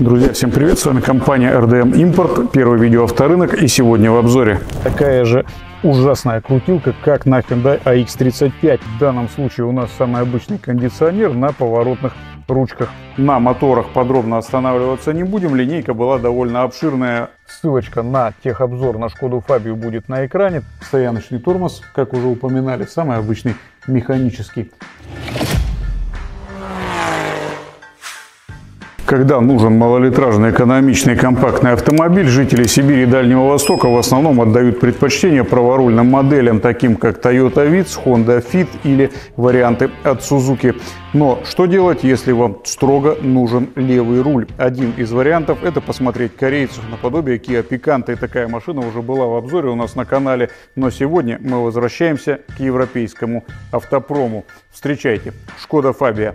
Друзья, всем привет! С вами компания RDM Import, Первый Видео Авто Рынок, и сегодня в обзоре такая же ужасная крутилка, как на Hyundai AX35. В данном случае у нас самый обычный кондиционер на поворотных ручках. На моторах подробно останавливаться не будем, линейка была довольно обширная. Ссылочка на техобзор на Шкоду Фабию будет на экране. Стояночный тормоз, как уже упоминали, самый обычный механический. Когда нужен малолитражный, экономичный, компактный автомобиль, жители Сибири и Дальнего Востока в основном отдают предпочтение праворульным моделям, таким как Toyota Vitz, Honda Fit или варианты от Suzuki. Но что делать, если вам строго нужен левый руль? Один из вариантов – это посмотреть корейцев наподобие Kia Picanto. И такая машина уже была в обзоре у нас на канале. Но сегодня мы возвращаемся к европейскому автопрому. Встречайте, Skoda Fabia.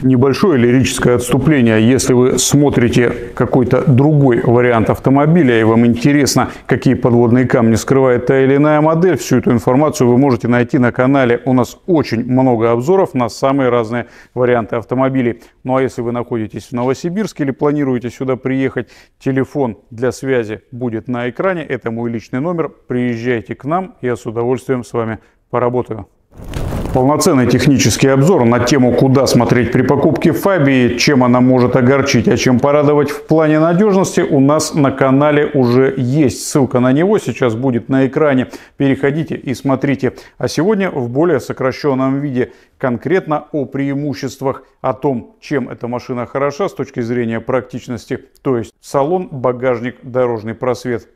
Небольшое лирическое отступление. Если вы смотрите какой-то другой вариант автомобиля и вам интересно, какие подводные камни скрывает та или иная модель, всю эту информацию вы можете найти на канале. У нас очень много обзоров на самые разные варианты автомобилей. Ну а если вы находитесь в Новосибирске или планируете сюда приехать, телефон для связи будет на экране. Это мой личный номер. Приезжайте к нам, я с удовольствием с вами поработаю. Полноценный технический обзор на тему, куда смотреть при покупке Фабии, чем она может огорчить, а чем порадовать в плане надежности, у нас на канале уже есть. Ссылка на него сейчас будет на экране. Переходите и смотрите. А сегодня в более сокращенном виде, конкретно о преимуществах, о том, чем эта машина хороша с точки зрения практичности, то есть салон, багажник, дорожный просвет.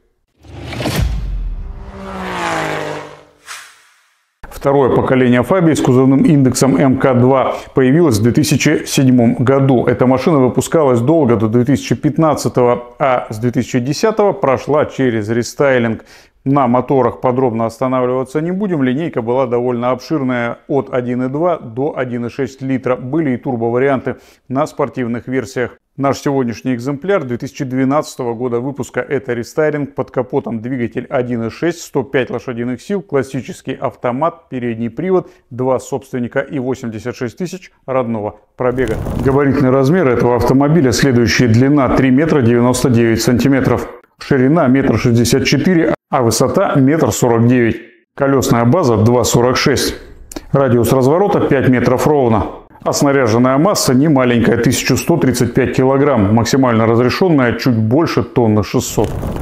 Второе поколение Фабии с кузовным индексом МК2 появилось в 2007 году. Эта машина выпускалась долго, до 2015, а с 2010 прошла через рестайлинг. На моторах подробно останавливаться не будем. Линейка была довольно обширная, от 1,2 до 1,6 литра. Были и турбоварианты на спортивных версиях. Наш сегодняшний экземпляр 2012 года выпуска. Это рестайлинг, под капотом двигатель 1,6, 105 лошадиных сил, классический автомат, передний привод, два собственника и 86 тысяч родного пробега. Габаритный размер этого автомобиля следующий: длина 3 метра 99 сантиметров, ширина 1,64 метра. А высота 1,49 м. Колесная база 2,46 м. Радиус разворота 5 метров ровно. А снаряженная масса не маленькая, 1135 килограмм. Максимально разрешенная чуть больше 1,6 тонны.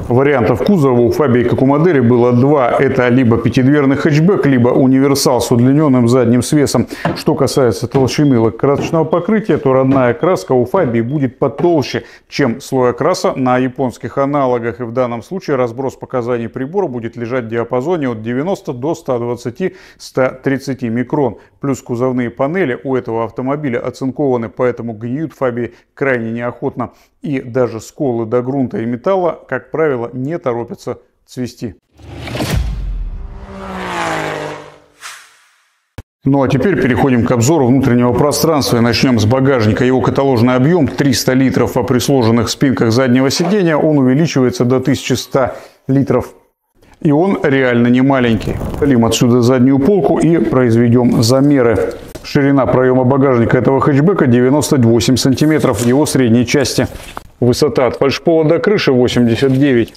Вариантов кузова у Фабии, как у модели, было два. Это либо пятидверный хэтчбэк, либо универсал с удлиненным задним свесом. Что касается толщины лакокрасочного покрытия, то родная краска у Фабии будет потолще, чем слой окраса на японских аналогах. И в данном случае разброс показаний прибора будет лежать в диапазоне от 90 до 120-130 микрон. Плюс кузовные панели у этого автомобиля оцинкованы, поэтому гниют Фабии крайне неохотно. И даже сколы до грунта и металла, как правило, не торопятся цвести. Ну а теперь переходим к обзору внутреннего пространства и начнем с багажника. Его каталожный объем 300 литров, а при сложенных спинках заднего сидения он увеличивается до 1100 литров. И он реально не маленький. Удалим отсюда заднюю полку и произведем замеры. Ширина проема багажника этого хэтчбека 98 сантиметров в его средней части. Высота от фальшпола до крыши 89.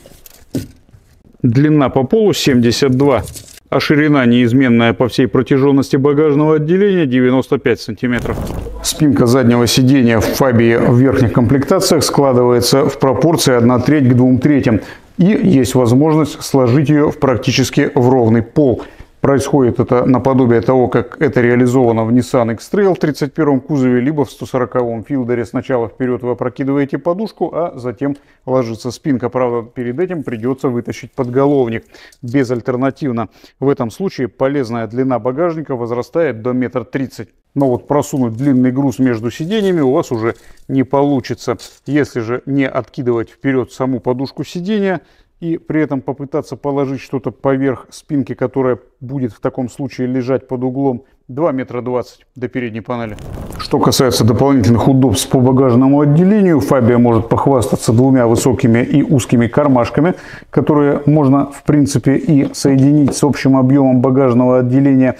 Длина по полу 72. А ширина неизменная по всей протяженности багажного отделения 95 сантиметров. Спинка заднего сидения в Фабии в верхних комплектациях складывается в пропорции 1/3 к 2/3. И есть возможность сложить ее в практически в ровный пол. Происходит это наподобие того, как это реализовано в Nissan X-Trail в 31-м кузове, либо в 140-м Филдере. Сначала вперед вы опрокидываете подушку, а затем ложится спинка. Правда, перед этим придется вытащить подголовник. Безальтернативно. В этом случае полезная длина багажника возрастает до 1,30 м. Но вот просунуть длинный груз между сиденьями у вас уже не получится. Если же не откидывать вперед саму подушку сиденья, и при этом попытаться положить что-то поверх спинки, которая будет в таком случае лежать под углом 2,20 метра до передней панели. Что касается дополнительных удобств по багажному отделению, Фабия может похвастаться двумя высокими и узкими кармашками, которые можно, в принципе, и соединить с общим объемом багажного отделения.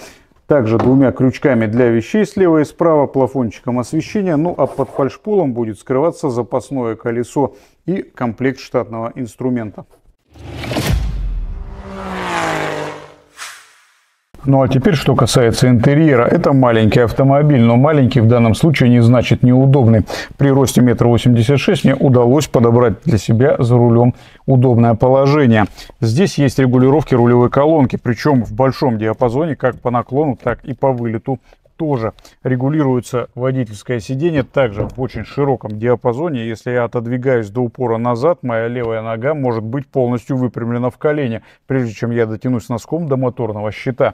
Также двумя крючками для вещей слева и справа, плафончиком освещения, ну а под фальшполом будет скрываться запасное колесо и комплект штатного инструмента. Ну а теперь, что касается интерьера, это маленький автомобиль, но маленький в данном случае не значит неудобный. При росте 1,86 м мне удалось подобрать для себя за рулем удобное положение. Здесь есть регулировки рулевой колонки, причем в большом диапазоне, как по наклону, так и по вылету тоже. Регулируется водительское сиденье также в очень широком диапазоне. Если я отодвигаюсь до упора назад, моя левая нога может быть полностью выпрямлена в колене, прежде чем я дотянусь носком до моторного щита.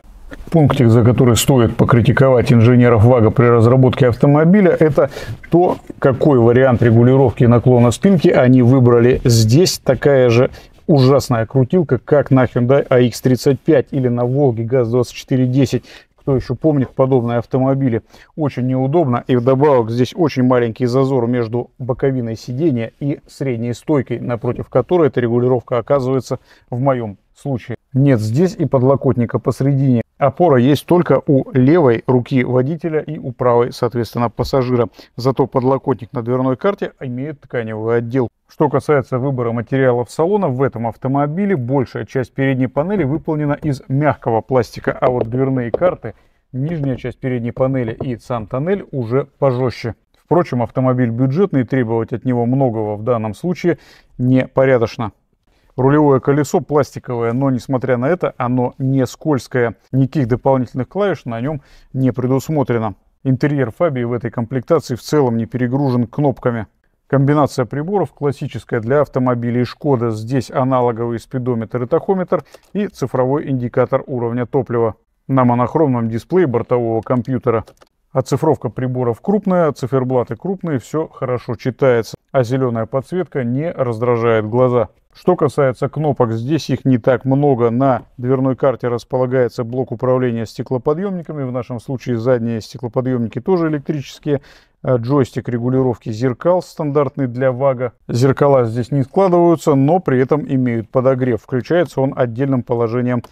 Пунктик, за который стоит покритиковать инженеров ВАГа при разработке автомобиля, это то, какой вариант регулировки наклона спинки они выбрали. Здесь такая же ужасная крутилка, как на Hyundai AX35 или на Волге ГАЗ-2410. Кто еще помнит подобные автомобили? Очень неудобно, и вдобавок здесь очень маленький зазор между боковиной сиденья и средней стойкой, напротив которой эта регулировка оказывается в моем случае. Нет здесь и подлокотника посредине. Опора есть только у левой руки водителя и у правой, соответственно, пассажира. Зато подлокотник на дверной карте имеет тканевую отделку. Что касается выбора материалов салона, в этом автомобиле большая часть передней панели выполнена из мягкого пластика, а вот дверные карты, нижняя часть передней панели и сам тоннель уже пожестче. Впрочем, автомобиль бюджетный, требовать от него многого в данном случае непорядочно. Рулевое колесо пластиковое, но, несмотря на это, оно не скользкое. Никаких дополнительных клавиш на нем не предусмотрено. Интерьер Фабии в этой комплектации в целом не перегружен кнопками. Комбинация приборов классическая для автомобилей Шкода. Здесь аналоговый спидометр и тахометр и цифровой индикатор уровня топлива на монохромном дисплее бортового компьютера. Оцифровка приборов крупная, циферблаты крупные, все хорошо читается, а зеленая подсветка не раздражает глаза. Что касается кнопок, здесь их не так много. На дверной карте располагается блок управления стеклоподъемниками, в нашем случае задние стеклоподъемники тоже электрические. Джойстик регулировки зеркал стандартный для ВАГа. Зеркала здесь не складываются, но при этом имеют подогрев. Включается он отдельным положением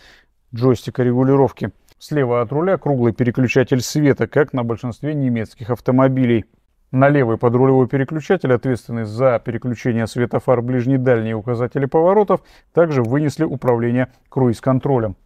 джойстика регулировки. Слева от руля круглый переключатель света, как на большинстве немецких автомобилей. На левый подрулевой переключатель, ответственный за переключение светофар, ближний-дальний, указатели поворотов, также вынесли управление круиз-контролем.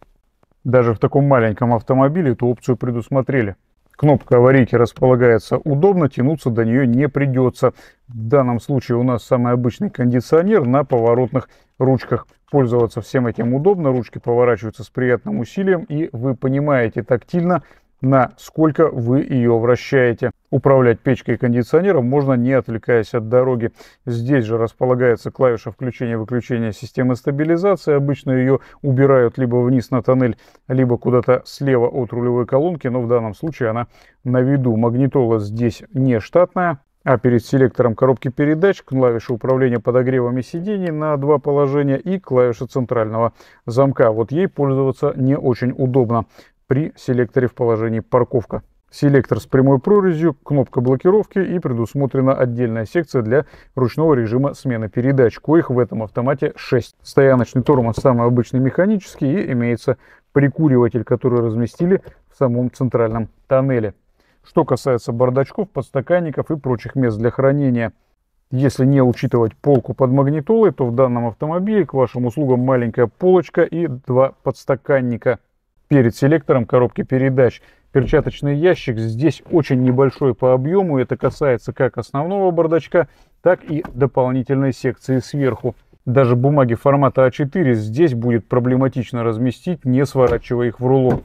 Даже в таком маленьком автомобиле эту опцию предусмотрели. Кнопка аварийки располагается удобно, тянуться до нее не придется. В данном случае у нас самый обычный кондиционер на поворотных ручках. Пользоваться всем этим удобно, ручки поворачиваются с приятным усилием, и вы понимаете тактильно, насколько вы ее вращаете. Управлять печкой и кондиционером можно, не отвлекаясь от дороги. Здесь же располагается клавиша включения-выключения системы стабилизации. Обычно ее убирают либо вниз на тоннель, либо куда-то слева от рулевой колонки, но в данном случае она на виду. Магнитола здесь не штатная, а перед селектором коробки передач клавиша управления подогревами сидений на два положения и клавиша центрального замка. Вот ей пользоваться не очень удобно. При селекторе в положении парковка. Селектор с прямой прорезью, кнопка блокировки и предусмотрена отдельная секция для ручного режима смены передач, коих в этом автомате 6. Стояночный тормоз самый обычный механический и имеется прикуриватель, который разместили в самом центральном тоннеле. Что касается бардачков, подстаканников и прочих мест для хранения. Если не учитывать полку под магнитолой, то в данном автомобиле к вашим услугам маленькая полочка и два подстаканника. Перед селектором коробки передач перчаточный ящик, здесь очень небольшой по объему. Это касается как основного бардачка, так и дополнительной секции сверху. Даже бумаги формата А4 здесь будет проблематично разместить, не сворачивая их в рулон.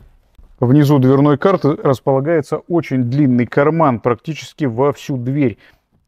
Внизу дверной карты располагается очень длинный карман, практически во всю дверь,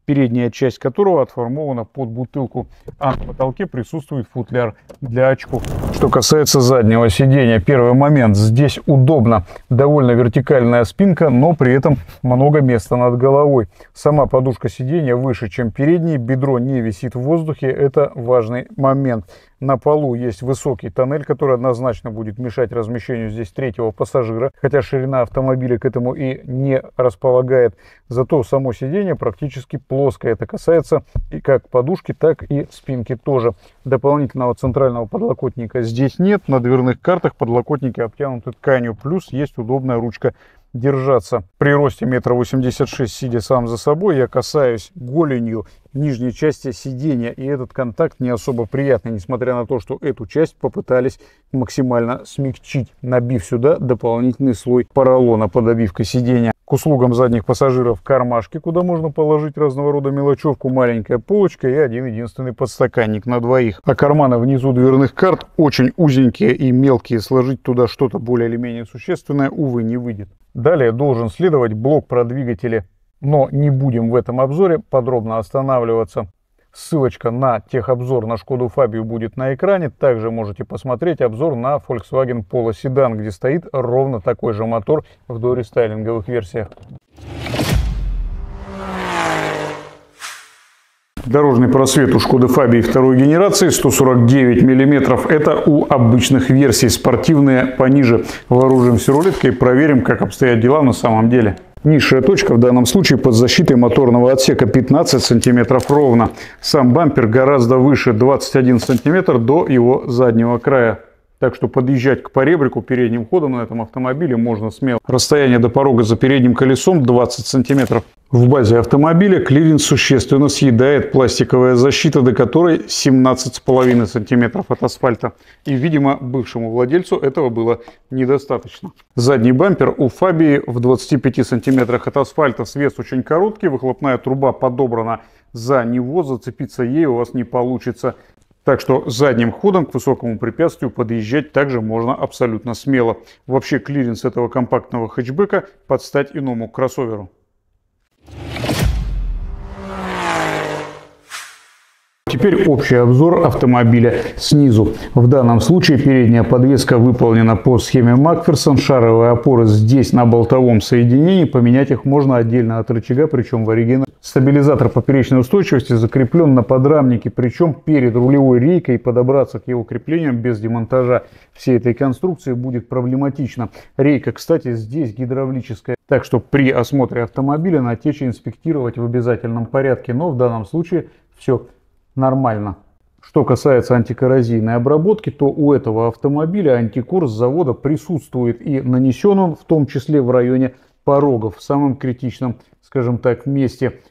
передняя часть которого отформована под бутылку, а на потолке присутствует футляр для очков. Что касается заднего сидения, первый момент. Здесь удобно. Довольно вертикальная спинка, но при этом много места над головой. Сама подушка сидения выше, чем передней, бедро не висит в воздухе. Это важный момент. На полу есть высокий тоннель, который однозначно будет мешать размещению здесь третьего пассажира, хотя ширина автомобиля к этому и не располагает. Зато само сиденье практически плоское. Это касается и как подушки, так и спинки тоже. Дополнительного центрального подлокотника здесь нет. На дверных картах подлокотники обтянуты тканью. Плюс есть удобная ручка держаться. При росте 1,86 м, сидя сам за собой, я касаюсь голенью нижней части сиденья, и этот контакт не особо приятный, несмотря на то, что эту часть попытались максимально смягчить, набив сюда дополнительный слой поролона под обивкой сиденья. К услугам задних пассажиров кармашки, куда можно положить разного рода мелочевку, маленькая полочка и один единственный подстаканник на двоих. А карманы внизу дверных карт очень узенькие и мелкие, сложить туда что-то более или менее существенное, увы, не выйдет. Далее должен следовать блок про двигатели, но не будем в этом обзоре подробно останавливаться. Ссылочка на техобзор на Шкоду Фабию будет на экране. Также можете посмотреть обзор на Volkswagen Polo Sedan, где стоит ровно такой же мотор в дорестайлинговых версиях. Дорожный просвет у Шкоды Фабии второй генерации 149 мм. Это у обычных версий, спортивные пониже. Вооружимся рулеткой и проверим, как обстоят дела на самом деле. Низшая точка в данном случае под защитой моторного отсека 15 см ровно. Сам бампер гораздо выше, 21 см до его заднего края. Так что подъезжать к поребрику передним ходом на этом автомобиле можно смело. Расстояние до порога за передним колесом 20 см. В базе автомобиля клиренс существенно съедает пластиковая защита, до которой 17,5 см от асфальта. И, видимо, бывшему владельцу этого было недостаточно. Задний бампер у Фабии в 25 см от асфальта. Свес очень короткий, выхлопная труба подобрана за него, зацепиться ей у вас не получится. Так что задним ходом к высокому препятствию подъезжать также можно абсолютно смело. Вообще клиренс этого компактного хэтчбека под стать иному кроссоверу. Теперь общий обзор автомобиля снизу. В данном случае передняя подвеска выполнена по схеме Макферсон. Шаровые опоры здесь на болтовом соединении. Поменять их можно отдельно от рычага, причем в оригинале. Стабилизатор поперечной устойчивости закреплен на подрамнике, причем перед рулевой рейкой. Подобраться к его креплениям без демонтажа всей этой конструкции будет проблематично. Рейка, кстати, здесь гидравлическая. Так что при осмотре автомобиля натечь инспектировать в обязательном порядке. Но в данном случае все нормально. Что касается антикоррозийной обработки, то у этого автомобиля антикор с завода присутствует, и нанесен он в том числе в районе порогов, в самом критичном, скажем так, месте.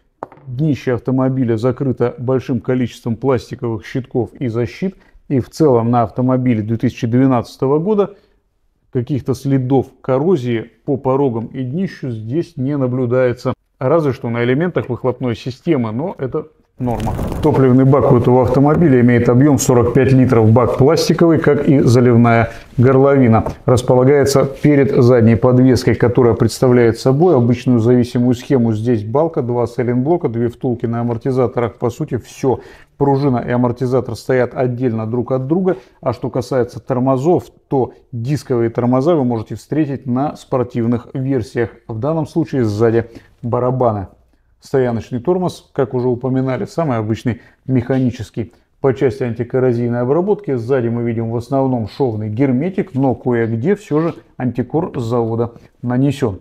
Днище автомобиля закрыто большим количеством пластиковых щитков и защит, и в целом на автомобиле 2012 года каких-то следов коррозии по порогам и днищу здесь не наблюдается, разве что на элементах выхлопной системы, но это норма. Топливный бак у этого автомобиля имеет объем 45 литров. Бак пластиковый, как и заливная горловина. Располагается перед задней подвеской, которая представляет собой обычную зависимую схему. Здесь балка, два сайлентблока, две втулки на амортизаторах. По сути, все. Пружина и амортизатор стоят отдельно друг от друга. А что касается тормозов, то дисковые тормоза вы можете встретить на спортивных версиях. В данном случае сзади барабаны. Стояночный тормоз, как уже упоминали, самый обычный механический. По части антикоррозийной обработки сзади мы видим в основном шовный герметик, но кое-где все же антикор с завода нанесен.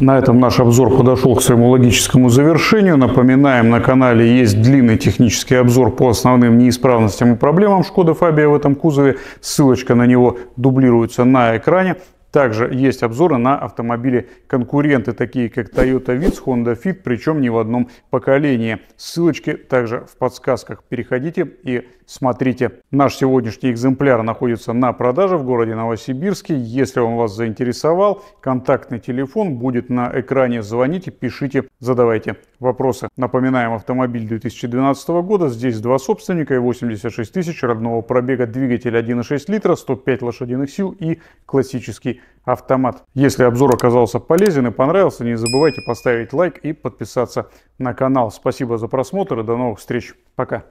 На этом наш обзор подошел к своему логическому завершению. Напоминаем, на канале есть длинный технический обзор по основным неисправностям и проблемам Шкоды Фабия в этом кузове. Ссылочка на него дублируется на экране. Также есть обзоры на автомобили-конкуренты, такие как Toyota Vitz, Honda Fit, причем не в одном поколении. Ссылочки также в подсказках. Переходите и смотрите. Наш сегодняшний экземпляр находится на продаже в городе Новосибирске. Если он вас заинтересовал, контактный телефон будет на экране. Звоните, пишите, задавайте вопросы. Напоминаем, автомобиль 2012 года. Здесь два собственника и 86 тысяч родного пробега. Двигатель 1,6 литра, 105 лошадиных сил и классический автомат. Если обзор оказался полезен и понравился, не забывайте поставить лайк и подписаться на канал. Спасибо за просмотр и до новых встреч. Пока.